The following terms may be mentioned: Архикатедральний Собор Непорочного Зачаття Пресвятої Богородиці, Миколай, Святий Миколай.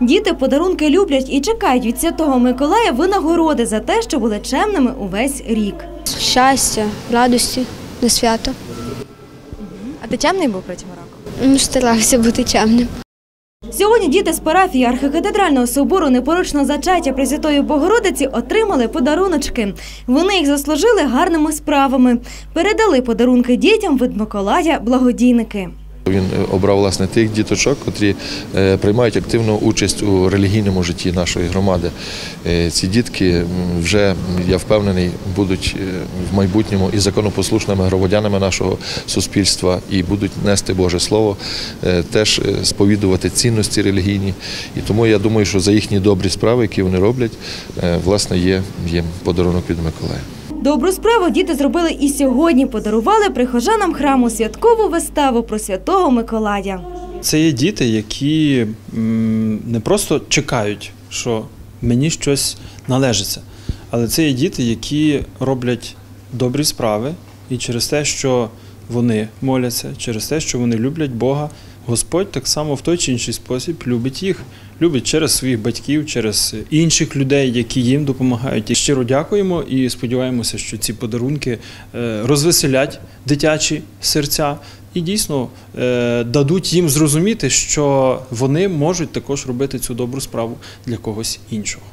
Діти подарунки люблять і чекають від Святого Миколая винагороди за те, що були чемними увесь рік. Щастя, радості на свято. А ти чемний був протягом року? Ну, старався бути чемним. Сьогодні діти з парафії Архикатедрального собору Непорочного Зачаття Пресвятої Богородиці отримали подаруночки. Вони їх заслужили гарними справами. Передали подарунки дітям від Миколая благодійники. Він обрав, власне, тих діточок, котрі приймають активну участь у релігійному житті нашої громади. Ці дітки вже, я впевнений, будуть в майбутньому і законопослушними громадянами нашого суспільства і будуть нести Боже Слово, теж сповідувати цінності релігійні. І тому я думаю, що за їхні добрі справи, які вони роблять, власне, є їм подарунок від Миколая. Добру справу діти зробили і сьогодні. Подарували прихожанам храму святкову виставу про Святого Миколая. Це є діти, які не просто чекають, що мені щось належиться, але це є діти, які роблять добрі справи. І через те, що вони моляться, через те, що вони люблять Бога, Господь так само в той чи інший спосіб любить їх. Любить через своїх батьків, через інших людей, які їм допомагають. І щиро дякуємо і сподіваємося, що ці подарунки розвеселять дитячі серця і дійсно дадуть їм зрозуміти, що вони можуть також робити цю добру справу для когось іншого.